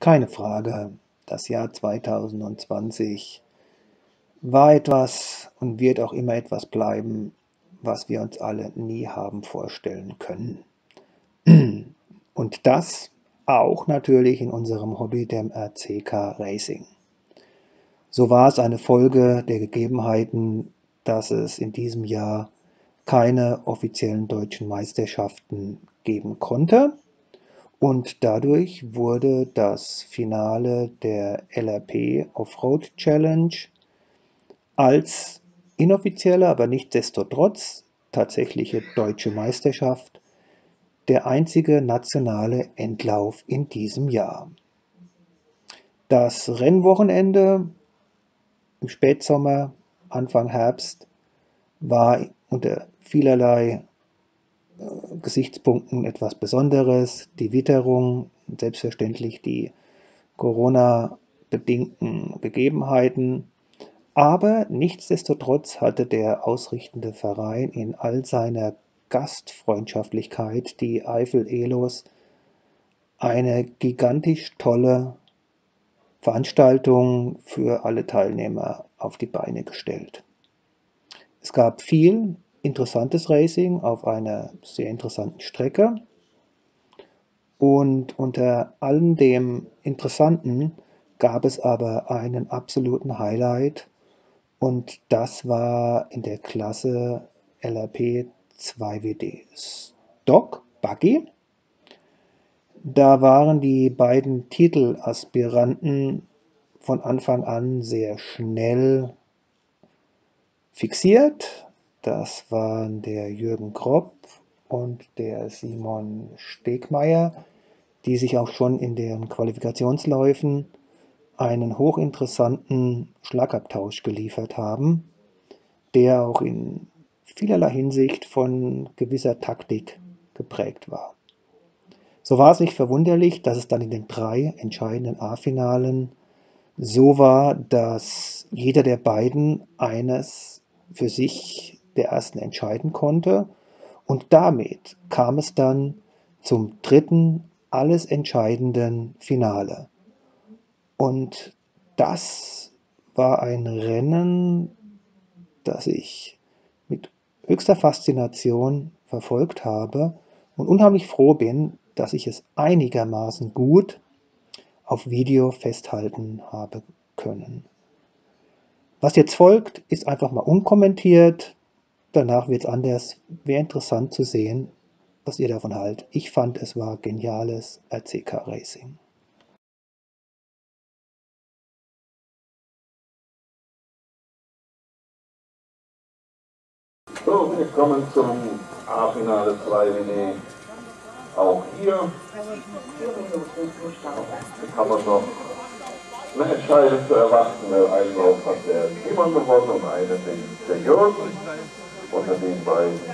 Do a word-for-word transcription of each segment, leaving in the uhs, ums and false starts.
Keine Frage, das Jahr zweitausendzwanzig war etwas und wird auch immer etwas bleiben, was wir uns alle nie haben vorstellen können. Und das auch natürlich in unserem Hobby, dem R C K Racing. So war es eine Folge der Gegebenheiten, dass es in diesem Jahr keine offiziellen deutschen Meisterschaften geben konnte. Und dadurch wurde das Finale der L R P Offroad Challenge als inoffizielle, aber nichtsdestotrotz tatsächliche deutsche Meisterschaft der einzige nationale Endlauf in diesem Jahr. Das Rennwochenende im Spätsommer, Anfang Herbst war unter vielerlei Gesichtspunkten etwas Besonderes, die Witterung, selbstverständlich die Corona-bedingten Gegebenheiten, aber nichtsdestotrotz hatte der ausrichtende Verein in all seiner Gastfreundschaftlichkeit, die Eifel Elos, eine gigantisch tolle Veranstaltung für alle Teilnehmer auf die Beine gestellt. Es gab viel interessantes Racing auf einer sehr interessanten Strecke und unter allem dem Interessanten gab es aber einen absoluten Highlight und das war in der Klasse L R P zwei W D Stock Buggy. Da waren die beiden Titelaspiranten von Anfang an sehr schnell fixiert. Das waren der Jürgen Kropp und der Simon Stegmeier, die sich auch schon in den Qualifikationsläufen einen hochinteressanten Schlagabtausch geliefert haben, der auch in vielerlei Hinsicht von gewisser Taktik geprägt war. So war es nicht verwunderlich, dass es dann in den drei entscheidenden A-Finalen so war, dass jeder der beiden eines für sich der ersten entscheiden konnte und damit kam es dann zum dritten alles entscheidenden Finale. Und das war ein Rennen, das ich mit höchster Faszination verfolgt habe und unheimlich froh bin, dass ich es einigermaßen gut auf Video festhalten habe können. Was jetzt folgt, ist einfach mal unkommentiert. Danach wird es anders. Wäre interessant zu sehen, was ihr davon haltet. Ich fand, es war geniales R C K Racing. So, wir kommen zum A-Finale zwei W D. Auch hier kann man noch eine Entscheidung zu erwarten. Einen Lauf hat der Simon gewonnen und einen der Jürgen. Unter den beiden geht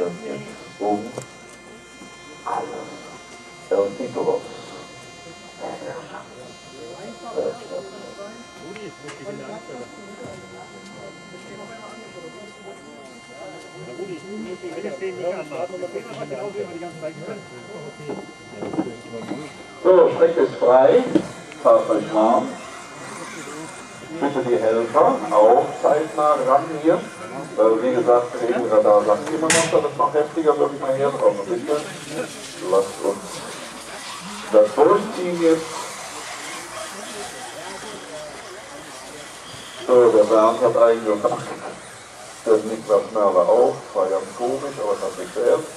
das jetzt um alles. El Título. So, Strecke ist frei. Fahrt euch warm. Bitte die Helfer auch zeitnah ran hier. Weil, wie gesagt, Regenradar sagt immer noch, dass es noch heftiger wirklich mal herkommt. Bitte lasst uns das durchziehen jetzt. So, der Bernd hat eingemacht. Der Niklas Merle auch. War ganz komisch, aber das hat sich selbst.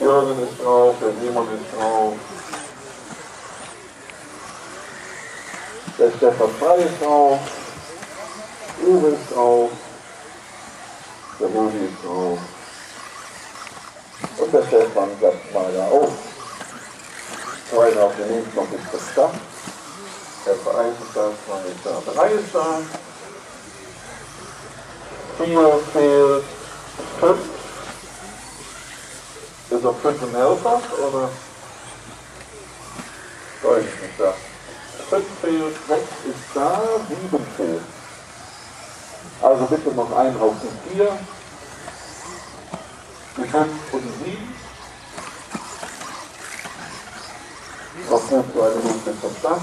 Jürgen ist drauf, der Simon ist drauf. Der Stefan Frey ist drauf, Uwe ist drauf, der Rudi ist drauf und der Stefan Gast leider auch. Zwei drauf, der nächste noch ist das da. Der Verein ist da, zwei ist da, drei ist da. Vier fehlt fünf. Ist noch fünf im Helfer oder? Deutsch nicht da. fünf fehlt, sechs ist da, sieben fehlt. Also bitte noch einen auf die vier, die fünf und die sieben. Wasser, zweite Movement vom Start.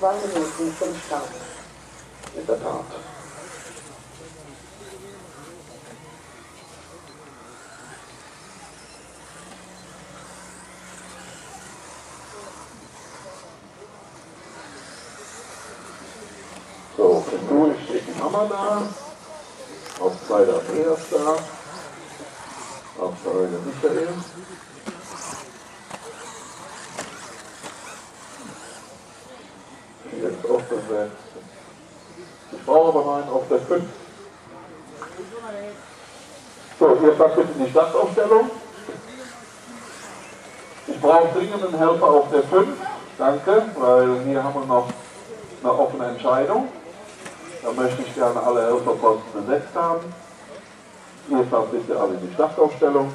Zwei Minuten zum Start. In der Tat. So, im Duo steht die Hammer da. Auf zwei der Andreas da. Auf zwei der Michael. Jetzt auf der sechs. Ich brauche aber einen auf der fünf. So, hier passt bitte die Startaufstellung. Ich brauche dringend einen Helfer auf der fünf. Danke, weil hier haben wir noch eine offene Entscheidung. Da möchte ich gerne alle Helferposten besetzt haben. Hier fahrt bitte alle in die Startaufstellung.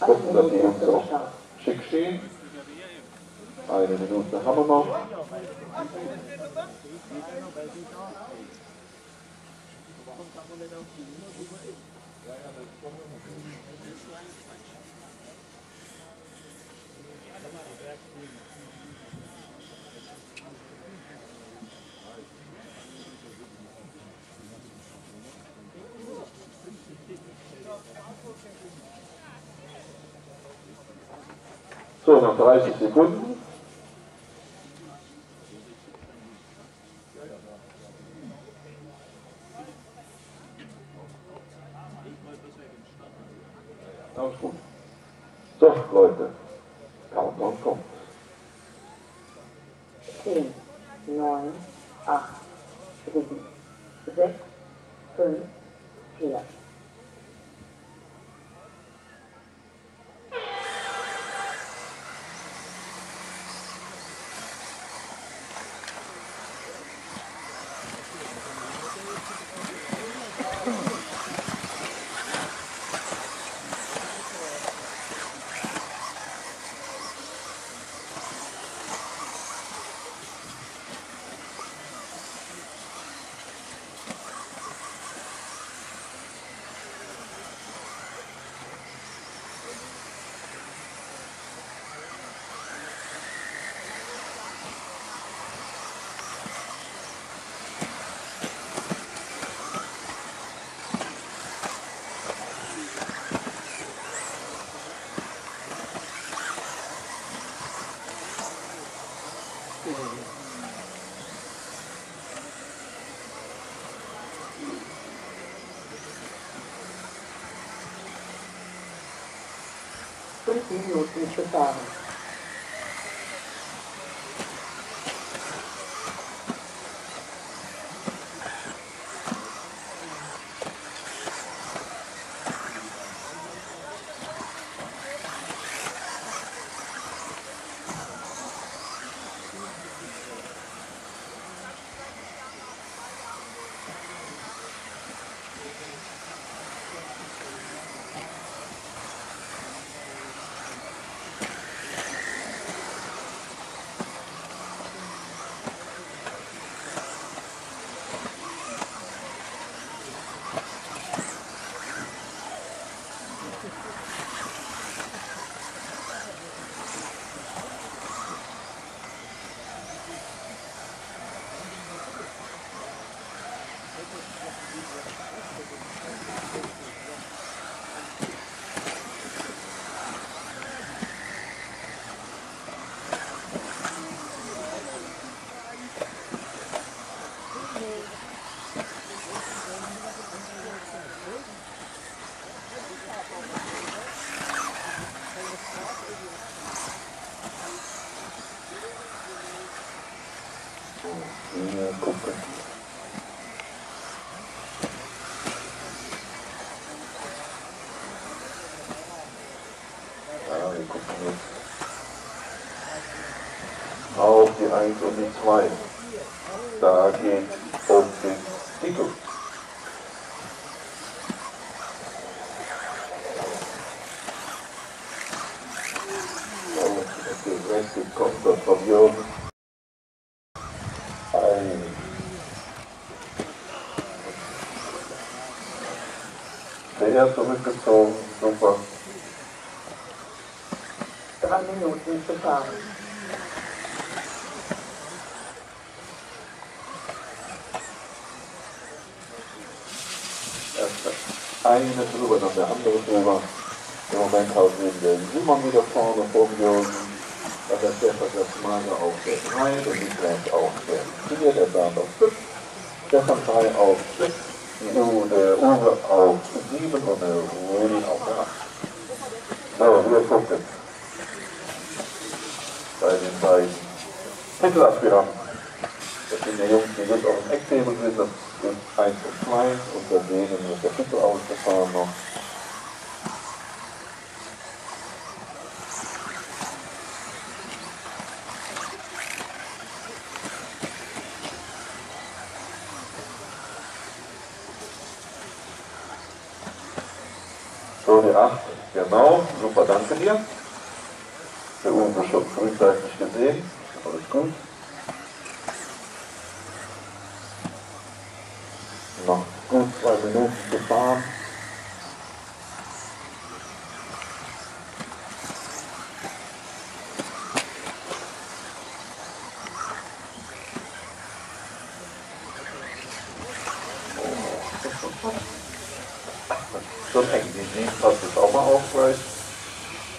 Gucken, dass die Jungs auch schick stehen. Eine Minute haben wir noch. So, noch dreißig Sekunden. Alles gut. So, Leute. Countdown kommt. zehn, neun, acht, sieben, sechs, fünf, vier. fünf Minuten zu fahren. Auf die eins und die zwei. Da geht auf den Titel. den Brexit kommt dann von Jürgen. Ein sehr zurückgezogen, super. Drei Minuten zu fahren. Eine drüber, dann der andere drüber. Im Moment haben wir den Simon wieder vorne vor mir. Dann der Stefan Gast auf der drei, der Niklas auf der vier, der Bart auf fünf, Stefan Frey auf sechs, der Uwe auf sieben und der Rudi auf acht. So, wir gucken. Bei den beiden Titelaspiranten. Das sind die Jungs, die jetzt auf dem Ecktable sind, das sind eins und zwei, unter denen wird der Titel ausgefahren noch. So, die acht, genau, super, danke dir. Der Uwe schon frühzeitig gesehen, alles gut. Noch gut zwei Minuten gefahren. So eng, die Idee passt jetzt auch mal auf gleich.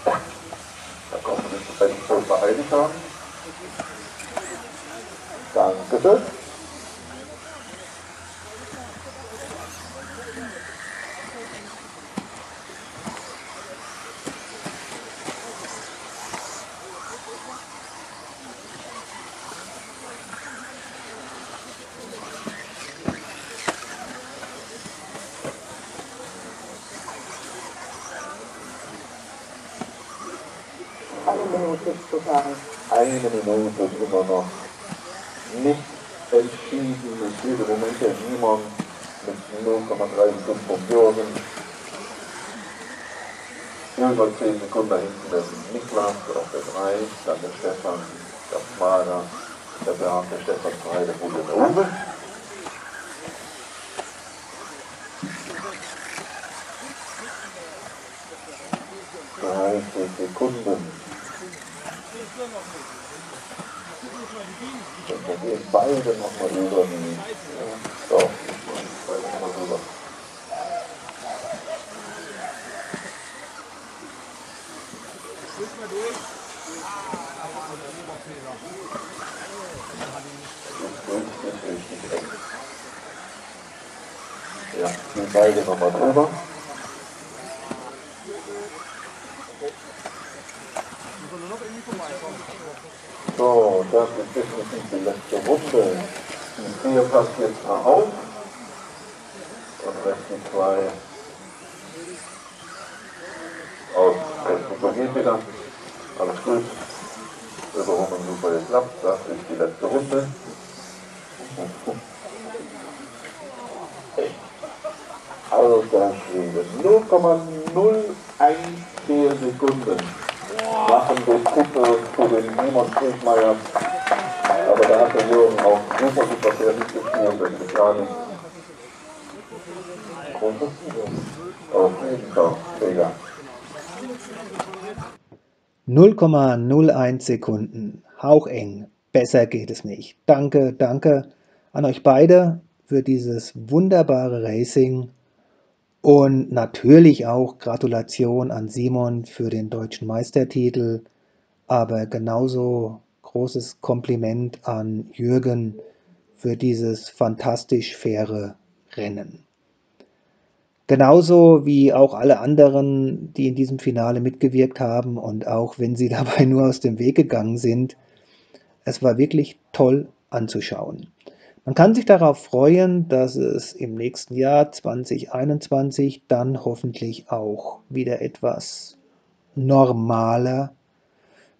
Da kommt man nicht so recht voll beeidigt haben. Dankeschön. Eine Minute ist immer noch nicht entschieden. Es steht im Moment ja niemand mit null Komma drei Sekunden vom Jürgen. Über zehn Sekunden dahinten, das ist Niklas auf der drei, dann der Stefan, das Mager, der Bernd, der Stefan drei, der Bude, der Uwe. dreißig Sekunden. Wir gehen beide nochmal rüber. So, beide nochmal rüber. Ja, gehen beide nochmal drüber. So, das ist definitiv die letzte Runde. Die vier passt jetzt mal auf. Und rechts die zwei. Aus. Super geht wieder. Alles gut. Überholen und super geklappt. Das ist die letzte Runde. Also da stehen wir null Komma null eins vier Sekunden. Machen durch Kuppel zu den Simon Stegmeier. Aber da hat der Jürgen auch super, super sehr mitgespielt, wenn ich gar nicht. Großes auf jeden Fall, mega. null Komma null eins Sekunden, haucheng, besser geht es nicht. Danke, danke an euch beide für dieses wunderbare Racing. Und natürlich auch Gratulation an Simon für den deutschen Meistertitel, aber genauso großes Kompliment an Jürgen für dieses fantastisch faire Rennen. Genauso wie auch alle anderen, die in diesem Finale mitgewirkt haben und auch wenn sie dabei nur aus dem Weg gegangen sind, es war wirklich toll anzuschauen. Man kann sich darauf freuen, dass es im nächsten Jahr zwanzig einundzwanzig dann hoffentlich auch wieder etwas normaler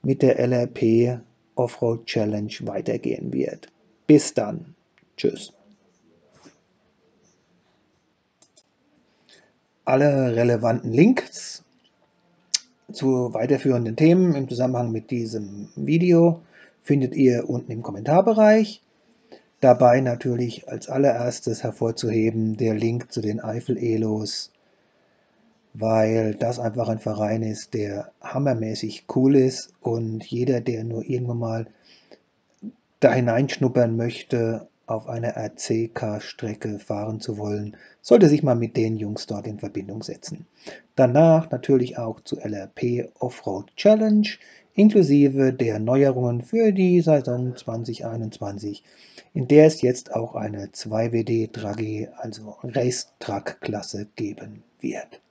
mit der L R P Offroad Challenge weitergehen wird. Bis dann. Tschüss. Alle relevanten Links zu weiterführenden Themen im Zusammenhang mit diesem Video findet ihr unten im Kommentarbereich. Dabei natürlich als allererstes hervorzuheben der Link zu den Eifel Elos, weil das einfach ein Verein ist, der hammermäßig cool ist und jeder, der nur irgendwann mal da hineinschnuppern möchte, auf einer R C K-Strecke fahren zu wollen, sollte sich mal mit den Jungs dort in Verbindung setzen. Danach natürlich auch zu L R P Offroad Challenge, inklusive der Neuerungen für die Saison zwanzig einundzwanzig, in der es jetzt auch eine zwei W D Draghi, also Race-Truck-Klasse geben wird.